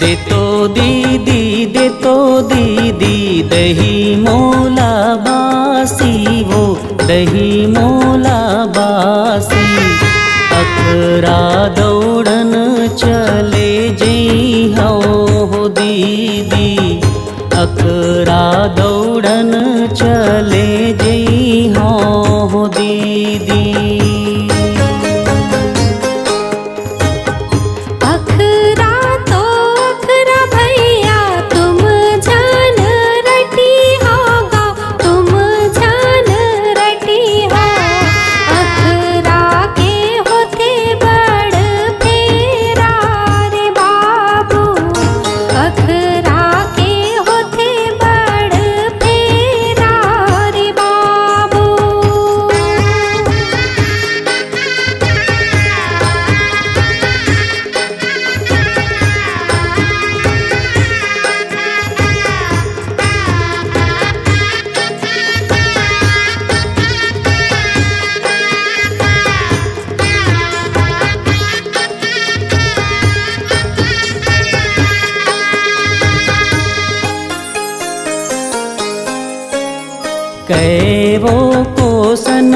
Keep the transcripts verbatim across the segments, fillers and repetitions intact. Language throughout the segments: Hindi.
दे तो दीदी दे तो दीदी दही मोला बासी वो दही मोला बासी। अखरा दौड़न चले जई हो दीदी अखरा दौड़न चले जई हो दीदी। कैवो कोसन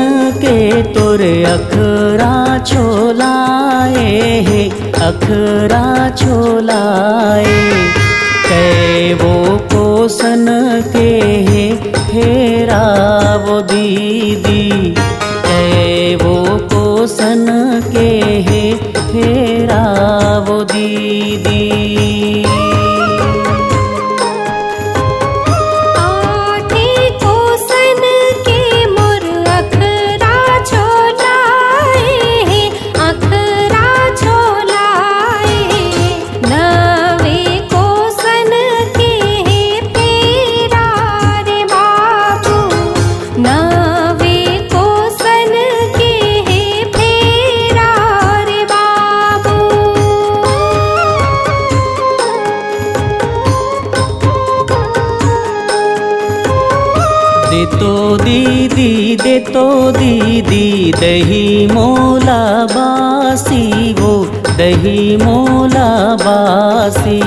के तुर अखरा छोलाए हे अखरा छोलाए। कैवो कोसन के हे फेरा वो दीदी कैवो कोसन के हे फेरा वो दीदी। दे तो दीदी दे तो दीदी दही मोला बासी वो दही मोला बासी।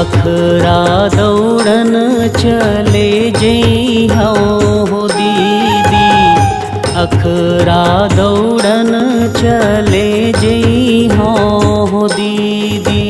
अखरा दौड़न चले जई हो दीदी अखरा दौड़न चले जई हो दीदी।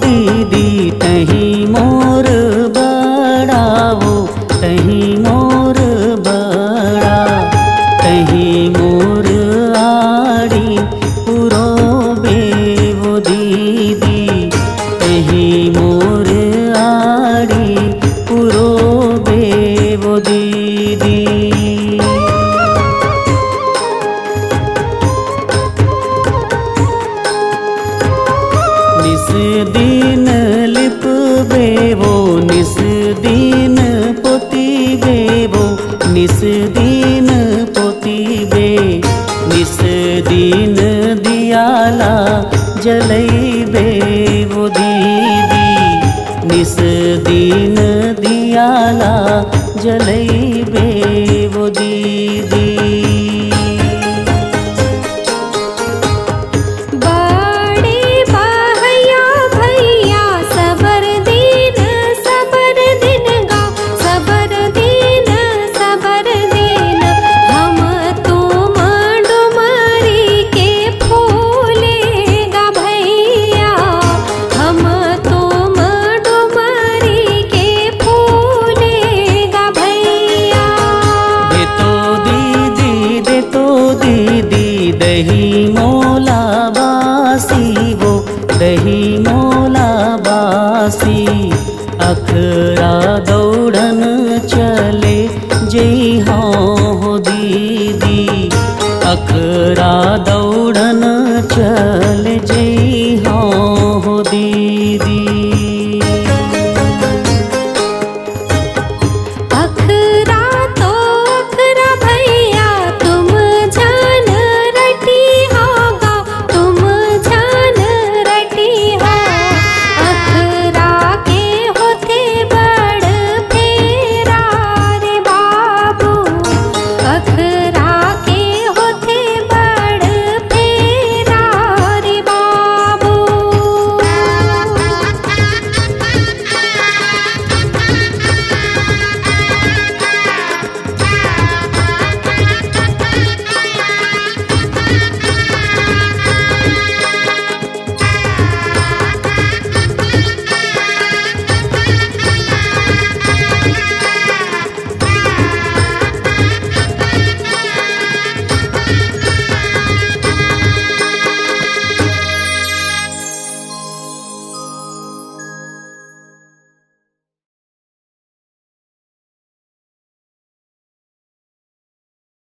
दीदी तही मोर बड़ा वो तही मोर बड़ा तही मोर आड़ी पुरो बेवो दीदी तही मोर आड़ी पुरो बेवो दीदी। दिन लिप बेवो निस दिन पोती बेवो निस दिन पोती बे निस दिन दियाला जलई बेवो दीदी किस दिन दियाला जलैबे वो दीदी। अखरा दौड़न चले जई हो दीदी, अखरा दौड़न